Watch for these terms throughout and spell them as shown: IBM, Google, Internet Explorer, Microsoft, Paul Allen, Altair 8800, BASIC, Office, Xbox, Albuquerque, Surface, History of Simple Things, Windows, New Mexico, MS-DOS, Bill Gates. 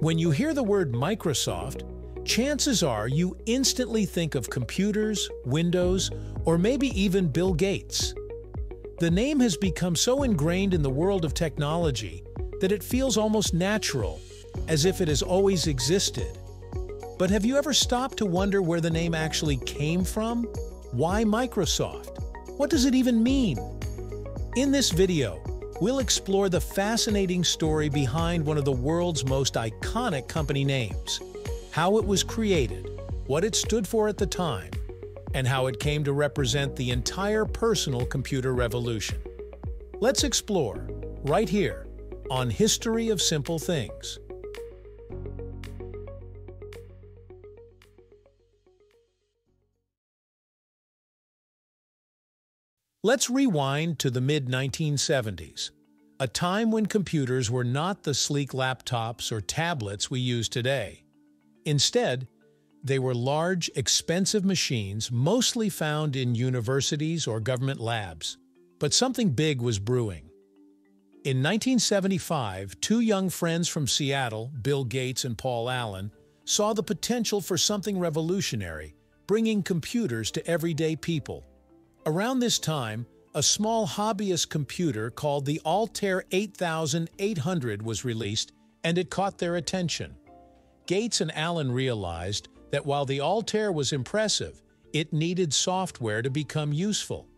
When you hear the word Microsoft, chances are you instantly think of computers, Windows, or maybe even Bill Gates. The name has become so ingrained in the world of technology that it feels almost natural, as if it has always existed. But have you ever stopped to wonder where the name actually came from? Why Microsoft? What does it even mean? In this video, we'll explore the fascinating story behind one of the world's most iconic company names, how it was created, what it stood for at the time, and how it came to represent the entire personal computer revolution. Let's explore, right here, on History of Simple Things. Let's rewind to the mid-1970s, a time when computers were not the sleek laptops or tablets we use today. Instead, they were large, expensive machines mostly found in universities or government labs. But something big was brewing. In 1975, two young friends from Seattle, Bill Gates and Paul Allen, saw the potential for something revolutionary, bringing computers to everyday people. Around this time, a small hobbyist computer called the Altair 8800 was released, and it caught their attention. Gates and Allen realized that while the Altair was impressive, it needed software to become useful.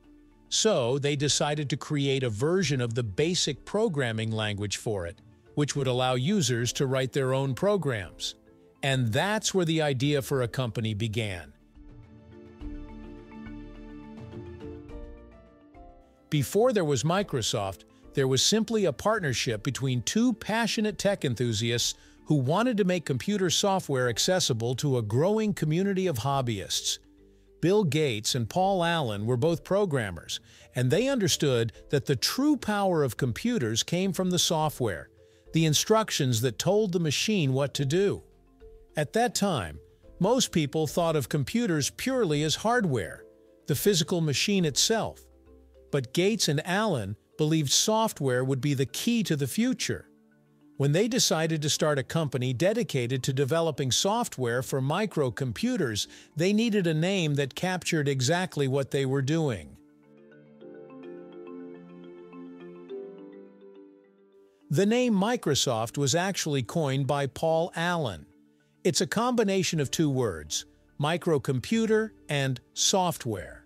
So they decided to create a version of the BASIC programming language for it, which would allow users to write their own programs. And that's where the idea for a company began. Before there was Microsoft, there was simply a partnership between two passionate tech enthusiasts who wanted to make computer software accessible to a growing community of hobbyists. Bill Gates and Paul Allen were both programmers, and they understood that the true power of computers came from the software, the instructions that told the machine what to do. At that time, most people thought of computers purely as hardware, the physical machine itself. But Gates and Allen believed software would be the key to the future. When they decided to start a company dedicated to developing software for microcomputers, they needed a name that captured exactly what they were doing. The name Microsoft was actually coined by Paul Allen. It's a combination of two words, microcomputer and software.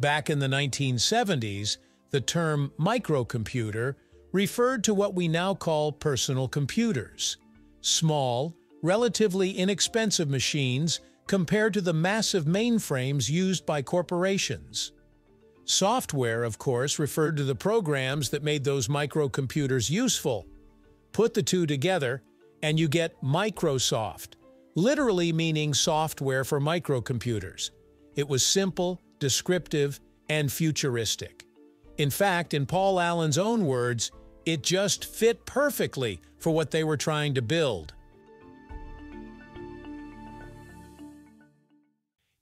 Back in the 1970s, the term microcomputer referred to what we now call personal computers. Small, relatively inexpensive machines compared to the massive mainframes used by corporations. Software, of course, referred to the programs that made those microcomputers useful. Put the two together, and you get Microsoft, literally meaning software for microcomputers. It was simple, descriptive, and futuristic. In fact, in Paul Allen's own words, it just fit perfectly for what they were trying to build.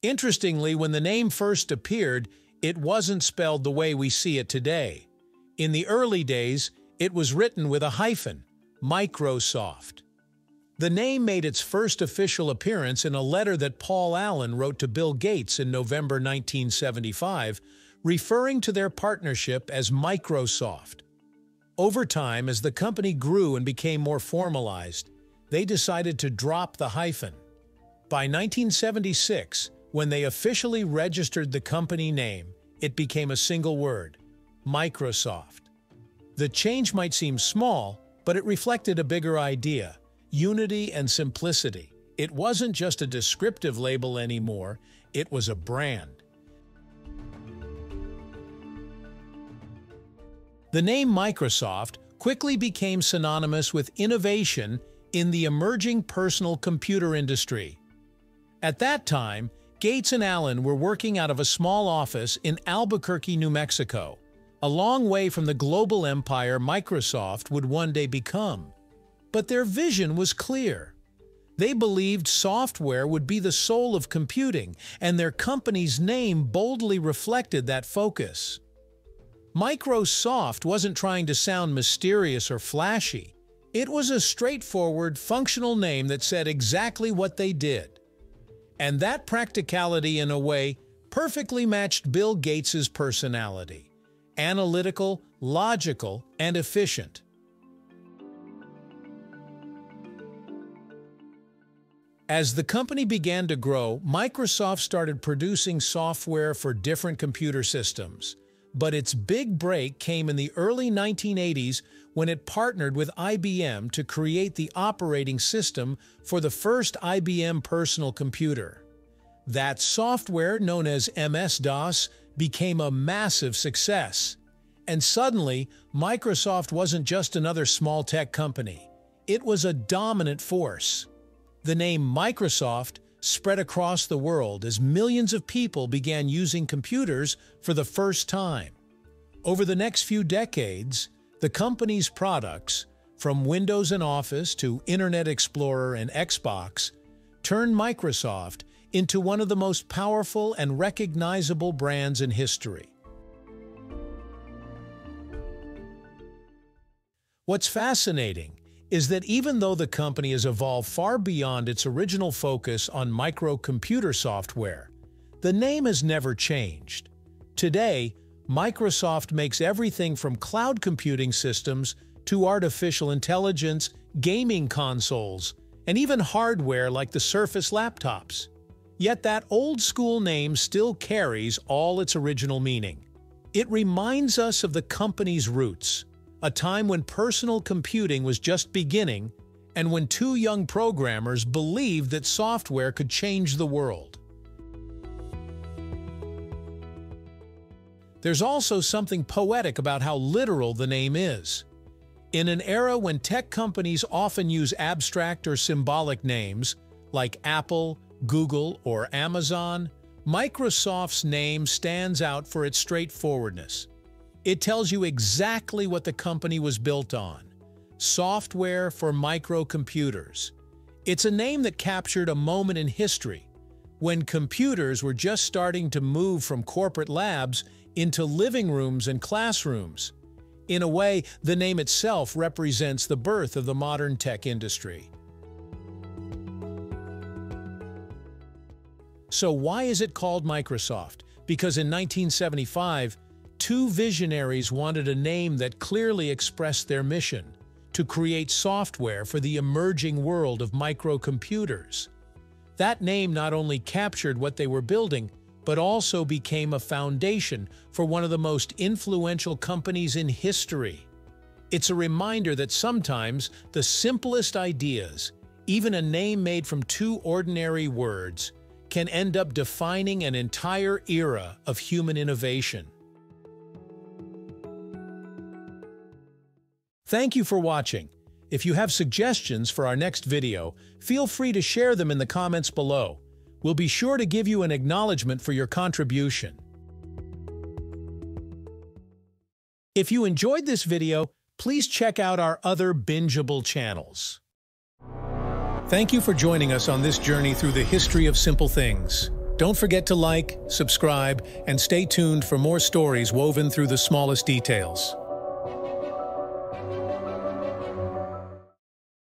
Interestingly, when the name first appeared, it wasn't spelled the way we see it today. In the early days, it was written with a hyphen, Microsoft. The name made its first official appearance in a letter that Paul Allen wrote to Bill Gates in November 1975, referring to their partnership as Microsoft. Over time, as the company grew and became more formalized, they decided to drop the hyphen. By 1976, when they officially registered the company name, it became a single word, Microsoft. The change might seem small, but it reflected a bigger idea, unity and simplicity. It wasn't just a descriptive label anymore, it was a brand. The name Microsoft quickly became synonymous with innovation in the emerging personal computer industry. At that time, Gates and Allen were working out of a small office in Albuquerque, New Mexico, a long way from the global empire Microsoft would one day become. But their vision was clear. They believed software would be the soul of computing, and their company's name boldly reflected that focus. Microsoft wasn't trying to sound mysterious or flashy. It was a straightforward, functional name that said exactly what they did. And that practicality, in a way, perfectly matched Bill Gates's personality: analytical, logical, and efficient. As the company began to grow, Microsoft started producing software for different computer systems. But its big break came in the early 1980s when it partnered with IBM to create the operating system for the first IBM personal computer. That software, known as MS-DOS, became a massive success. And suddenly, Microsoft wasn't just another small tech company. It was a dominant force. The name Microsoft spread across the world as millions of people began using computers for the first time. Over the next few decades, the company's products, from Windows and Office to Internet Explorer and Xbox, turned Microsoft into one of the most powerful and recognizable brands in history. What's fascinating is that even though the company has evolved far beyond its original focus on microcomputer software, the name has never changed. Today, Microsoft makes everything from cloud computing systems to artificial intelligence, gaming consoles, and even hardware like the Surface laptops. Yet that old-school name still carries all its original meaning. It reminds us of the company's roots, a time when personal computing was just beginning and when two young programmers believed that software could change the world. There's also something poetic about how literal the name is. In an era when tech companies often use abstract or symbolic names, like Apple, Google, or Amazon, Microsoft's name stands out for its straightforwardness. It tells you exactly what the company was built on: software for microcomputers. It's a name that captured a moment in history when computers were just starting to move from corporate labs into living rooms and classrooms. In a way, the name itself represents the birth of the modern tech industry. So why is it called Microsoft? Because in 1975, two visionaries wanted a name that clearly expressed their mission: to create software for the emerging world of microcomputers. That name not only captured what they were building, but also became a foundation for one of the most influential companies in history. It's a reminder that sometimes the simplest ideas, even a name made from two ordinary words, can end up defining an entire era of human innovation. Thank you for watching. If you have suggestions for our next video, feel free to share them in the comments below. We'll be sure to give you an acknowledgement for your contribution. If you enjoyed this video, please check out our other bingeable channels. Thank you for joining us on this journey through the history of simple things. Don't forget to like, subscribe, and stay tuned for more stories woven through the smallest details.